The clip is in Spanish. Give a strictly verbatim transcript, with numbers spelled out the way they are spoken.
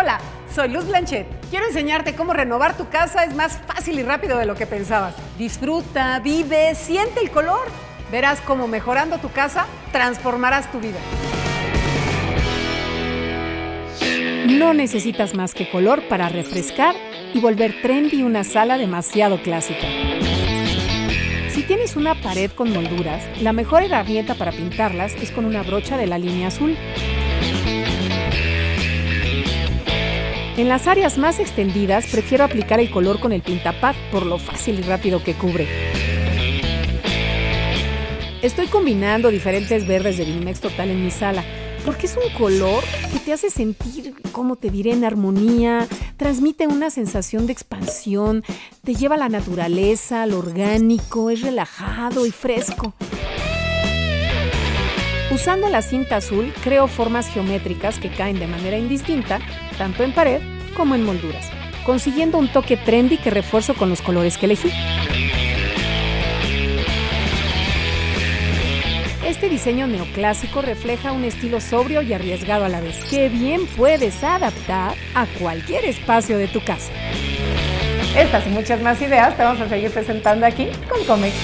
Hola, soy Luz Blanchett. Quiero enseñarte cómo renovar tu casa es más fácil y rápido de lo que pensabas. Disfruta, vive, siente el color. Verás cómo mejorando tu casa transformarás tu vida. No necesitas más que color para refrescar y volver trendy una sala demasiado clásica. Si tienes una pared con molduras, la mejor herramienta para pintarlas es con una brocha de la línea azul. En las áreas más extendidas, prefiero aplicar el color con el Pintapad por lo fácil y rápido que cubre. Estoy combinando diferentes verdes de Vinimex Total en mi sala, porque es un color que te hace sentir, como te diré, en armonía, transmite una sensación de expansión, te lleva a la naturaleza, lo orgánico, es relajado y fresco. Usando la cinta azul, creo formas geométricas que caen de manera indistinta, tanto en pared como en molduras, consiguiendo un toque trendy que refuerzo con los colores que elegí. Este diseño neoclásico refleja un estilo sobrio y arriesgado a la vez, que bien puedes adaptar a cualquier espacio de tu casa. Estas y muchas más ideas te vamos a seguir presentando aquí con Comex.